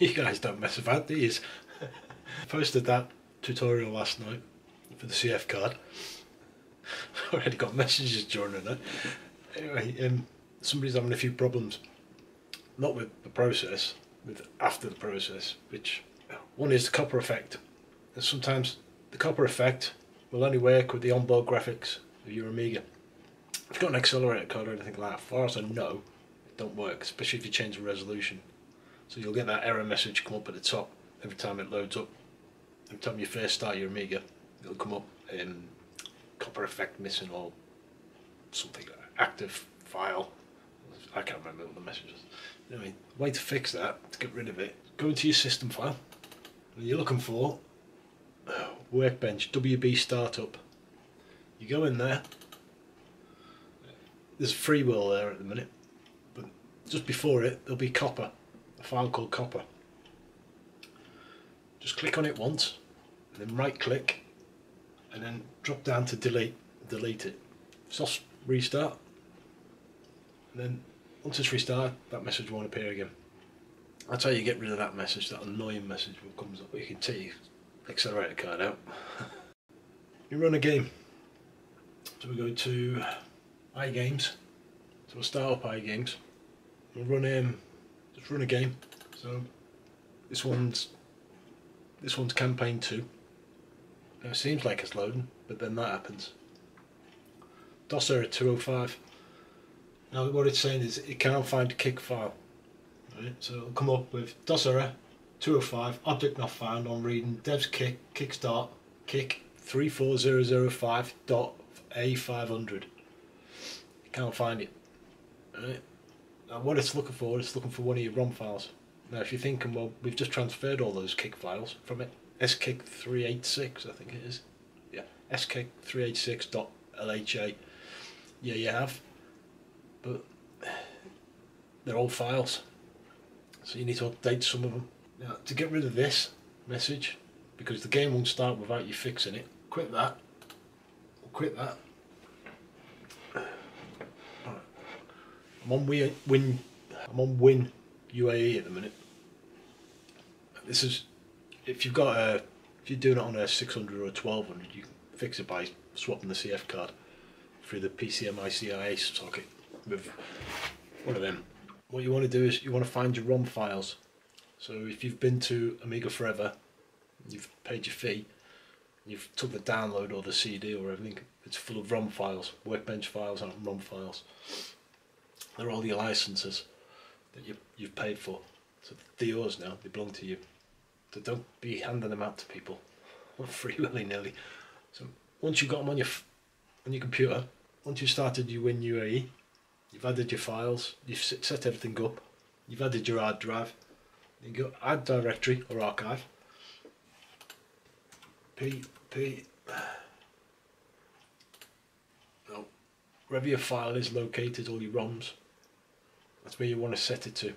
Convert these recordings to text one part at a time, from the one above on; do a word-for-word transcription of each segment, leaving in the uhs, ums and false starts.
You guys don't mess about these. I posted that tutorial last night for the C F card. I already got messages during the night. Anyway, um, somebody's having a few problems, not with the process, with after the process, which one is the copper effect. And sometimes the copper effect will only work with the onboard graphics of your Amiga. If you've got an accelerator card or anything like that, as far as I know, it don't work, especially if you change the resolution. So you'll get that error message come up at the top every time it loads up. Every time you first start your Amiga, it'll come up in copper effect missing or something like active file. I can't remember what the message was. Anyway, way to fix that, to get rid of it, go into your system file, and you're looking for Workbench W B Startup. You go in there. There's free will there at the minute, but just before it there'll be copper, a file called copper. Just click on it once, and then right click, and then drop down to delete. Delete it. Soft restart. And then once it's restarted, that message won't appear again. That's how you get rid of that message, that annoying message that comes up. You can take the accelerator card out. You run a game. So we go to iGames. So we'll start up iGames. We'll run um, just run a game. So this one's this one's campaign two. Now it seems like it's loading, but then that happens. DOS error two oh five. Now what it's saying is it can't find a kick file. Right? So it'll come up with DOS error two oh five, object not found on reading dev's kick, kickstart, kick three four zero zero five dot A five hundred. Can't find it. Right? Now what it's looking for, it's looking for one of your ROM files. Now if you're thinking, well, we've just transferred all those kick files from it, S K three eighty-six I think it is. Yeah, S K three eighty-six dot L H A. Yeah, you have. But they're all files, so you need to update some of them. Now to get rid of this message, because the game won't start without you fixing it, quit that. We'll quit that. Alright. I'm on Win, Win I'm on Win U A E at the minute. This is if you've got a if you're doing it on a six hundred or a twelve hundred, you can fix it by swapping the C F card through the P C M I C I A socket with one of them. What you want to do is you want to find your ROM files. So if you've been to Amiga Forever, you've paid your fee, you've took the download or the C D or everything, it's full of ROM files, Workbench files and ROM files. They're all your licenses that you, you've paid for. So they're yours now, they belong to you. So don't be handing them out to people, not free willy-nilly. So once you've got them on your, on your computer, once you've started your Win U A E, you've added your files, you've set everything up, you've added your hard drive, then you go add directory or archive, P, P, no, wherever your file is located, all your ROMs, that's where you want to set it to.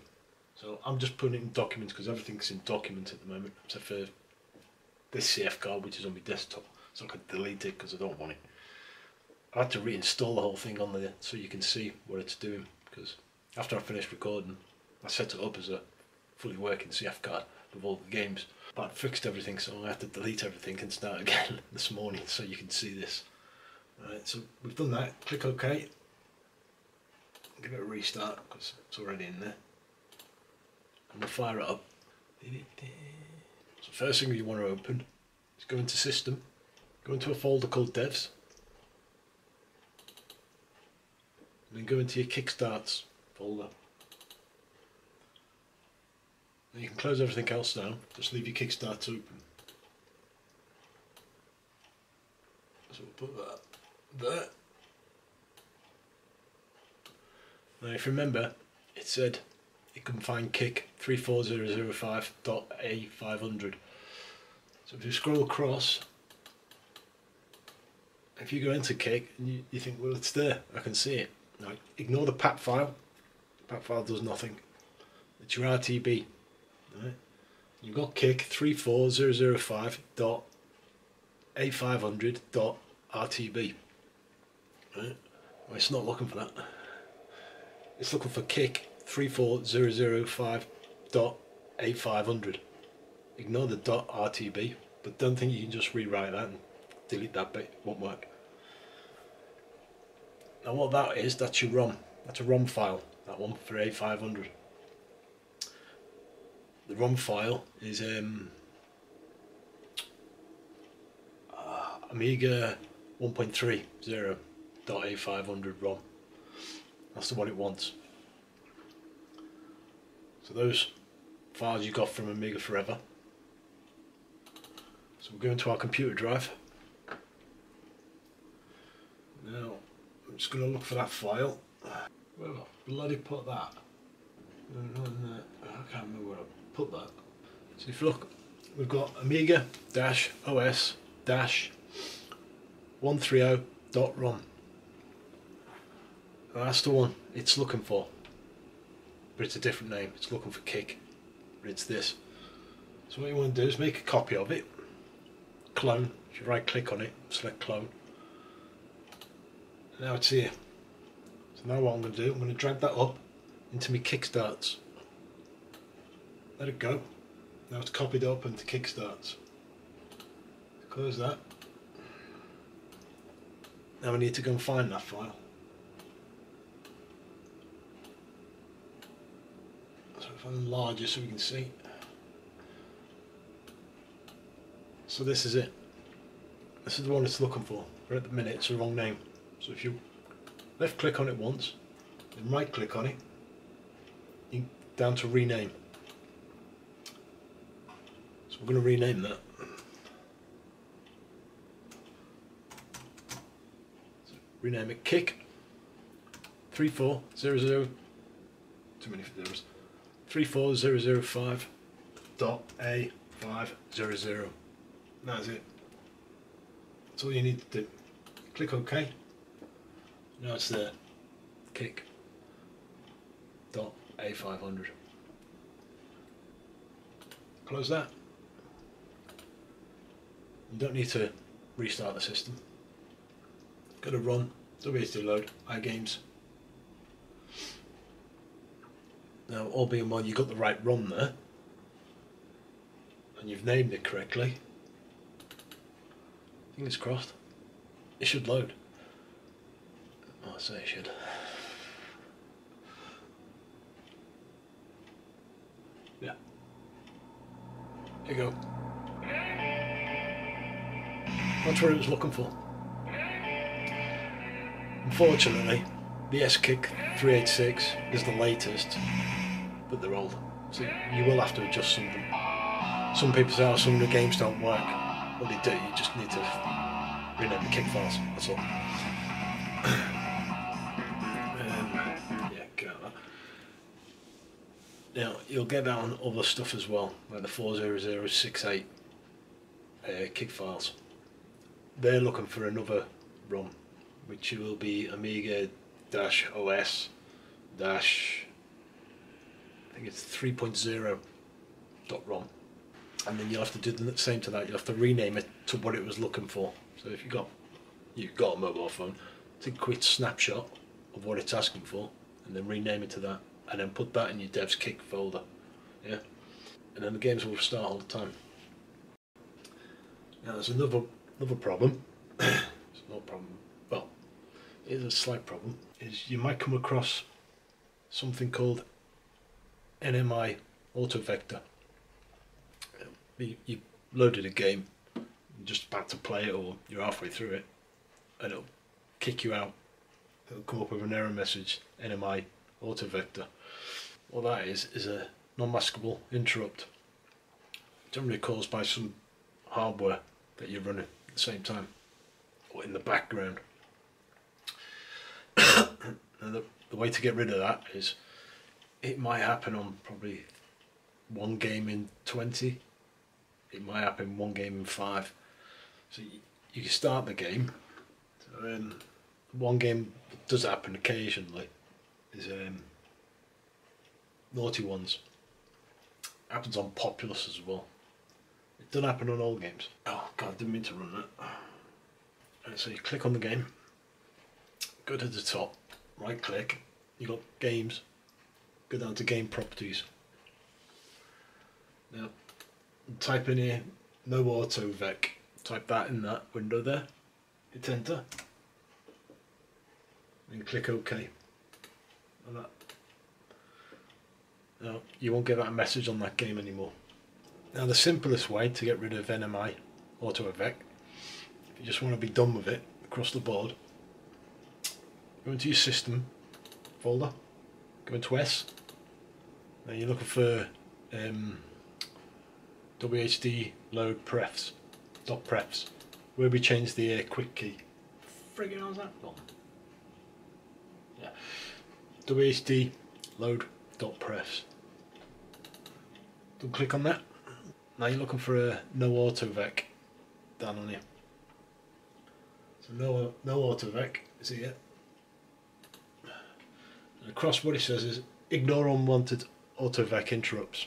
So I'm just putting it in documents because everything's in documents at the moment, except for this C F card which is on my desktop, so I could delete it because I don't want it. I had to reinstall the whole thing on there so you can see what it's doing, because after I finished recording I set it up as a fully working C F card with all the games, but I fixed everything, so I had to delete everything and start again this morning so you can see this. Alright, so we've done that, click OK, give it a restart because it's already in there, and we'll fire it up. So first thing you want to open is go into system, go into a folder called devs, and then go into your kickstarts folder. And you can close everything else down, just leave your kickstarts open. So we'll put that there. Now if you remember, it said it can find kick three four zero zero five dot A five hundred. So if you scroll across, if you go into kick, and you, you think, well, it's there, I can see it. Now, ignore the P A P file. The P A P file does nothing. It's your R T B. Right? You've got kick three four zero zero five dot A five hundred dot R T B. Right? Well, it's not looking for that. It's looking for kick three four zero zero five dot eighty-five hundred. Ignore the .rtb, but don't think you can just rewrite that and delete that bit, won't work. Now what that is, that's your ROM, that's a ROM file, that one for eighty-five hundred. The ROM file is um, uh, Amiga one point three point zero point eighty-five hundred ROM, that's the one it wants. So those files you got from Amiga Forever. So we're going to our computer drive. Now I'm just going to look for that file. Where have I bloody put that? I can't remember where I put that. So if you look, we've got Amiga O S one thirty dot rom. That's the one it's looking for. But it's a different name, it's looking for kick, but it's this. So what you want to do is make a copy of it, clone. If you right click on it, select clone. Now it's here. So now what I'm going to do, I'm going to drag that up into my kickstarts. Let it go. Now it's copied up into kickstarts. Close that. Now we need to go and find that file. And larger so we can see. So this is it. This is the one it's looking for. But at the minute it's the wrong name. So if you left click on it once, then right click on it, you down to rename. So we're going to rename that. So rename it kick three four zero zero, too many zeros. three four zero zero five dot A five zero zero. That's it. That's all you need to do. Click OK. Now it's there. Kick. Dot A five hundred. Close that. You don't need to restart the system. Go to ROM, WHDLoad, iGames. Now, all being well, you've got the right ROM there and you've named it correctly. Fingers crossed, it should load. Oh, I say it should. Yeah. Here you go. That's what it was looking for. Unfortunately, the S K three eighty-six is the latest, but they're old, so you will have to adjust some of them. Some people say, oh, some of the games don't work. Well, they do, you just need to rename the kick files, that's all. um, yeah, got that. Now, you'll get that on other stuff as well, like the four zero zero six eight uh, kick files. They're looking for another ROM, which will be Amiga dash O S dash I think it's three point zero dot rom, and then you'll have to do the same to that. You'll have to rename it to what it was looking for. So if you got you've got a mobile phone, take a quick snapshot of what it's asking for and then rename it to that, and then put that in your devs kick folder. Yeah, and then the games will start all the time. Now there's another another problem. It's not a problem. Well, it is a slight problem. Is you might come across something called N M I autovector. You, you loaded a game, you're just about to play it, or you're halfway through it, and it'll kick you out. It'll come up with an error message, N M I autovector. What that is is a non-maskable interrupt, generally caused by some hardware that you're running at the same time or in the background. And the, the way to get rid of that is, it might happen on probably one game in twenty, it might happen one game in five. So you, you can start the game. So, um, one game that does happen occasionally is um, Naughty Ones. It happens on Populous as well. It doesn't happen on all games. Oh god, I didn't mean to run that. And so you click on the game, go to the top, right click, you got games, go down to game properties. Now, type in here, no autovec. Type that in that window there. Hit enter. And click OK. Like that. Now, you won't get that message on that game anymore. Now, the simplest way to get rid of N M I autovec, if you just want to be done with it across the board, go into your system folder, go into S. Now you're looking for um, WHDLoadPrefs, dot prefs, where we change the uh, quick key. Friggin' how's that gone? Yeah. WHDLoad.prefs. Double click on that. Now you're looking for a no autovec down on here. So no no autovec is here. And across what it says is ignore unwanted autovec interrupts.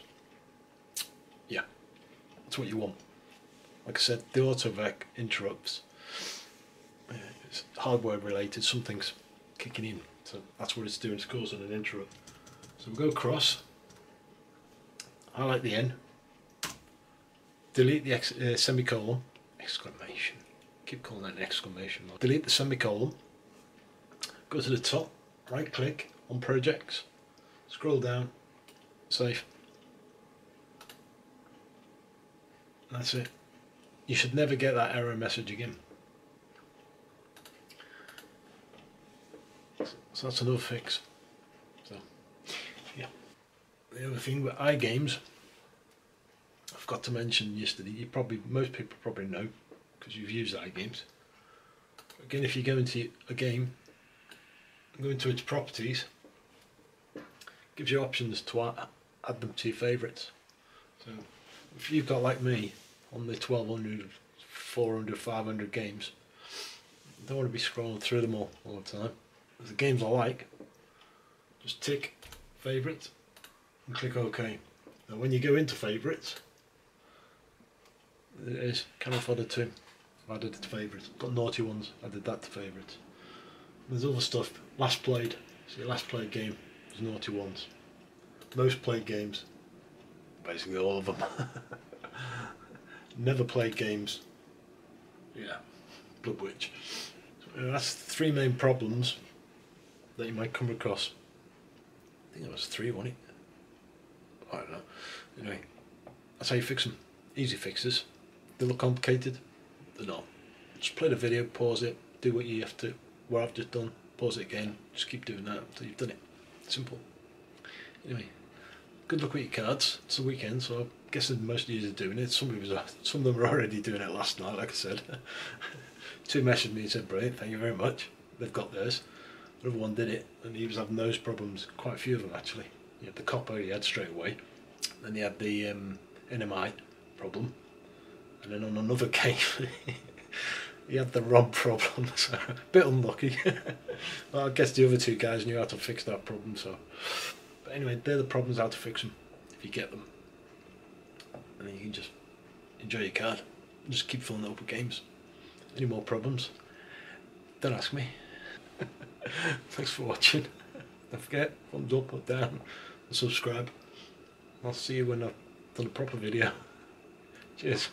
Yeah, that's what you want. Like I said, the autovec interrupts, it's hardware related, something's kicking in. So that's what it's doing, it's causing an interrupt. So we'll go across, highlight the N, delete the ex uh, semicolon, exclamation, keep calling that an exclamation mark. Delete the semicolon, go to the top, right click on projects, scroll down, save. That's it. You should never get that error message again. So that's another fix. So, yeah. The other thing with iGames, I forgot to mention yesterday. You probably, most people probably know because you've used iGames. Again, if you go into a game, go into its properties. Gives you options to add them to your favourites. So if you've got, like me, on the twelve hundred, four hundred, five hundred games, you don't want to be scrolling through them all all the time. There's the games I like, just tick favourites and click OK. Now when you go into favourites, it is can't afford it to. I've added it to favourites. Got Naughty Ones, added that to favourites. There's other stuff, last played, so your last played game. Naughty Ones, most played games, basically all of them. Never played games, yeah, Blood Witch. So that's three main problems that you might come across. I think it was three, wasn't it? I don't know. Anyway, that's how you fix them. Easy fixes. They look complicated, they're not. Just play the video, pause it, do what you have to, what I've just done, pause it again, just keep doing that until you've done it. Simple. Anyway, good luck with your cards. It's the weekend, so I'm guessing most of you are doing it. Some of, was, some of them were already doing it last night, like I said. Two messaged me and said, brilliant, thank you very much. They've got theirs. The other one did it, and he was having those problems. Quite a few of them, actually. You had the copper he had straight away. Then he had the um, N M I problem. And then on another game, he had the ROM problem, so a bit unlucky. Well, I guess the other two guys knew how to fix that problem, so. But anyway, they're the problems, how to fix them, if you get them. And then you can just enjoy your card. Just keep filling it up with games. Any more problems? Don't ask me. Thanks for watching. Don't forget, thumbs up or down, and subscribe. I'll see you when I've done a proper video. Cheers.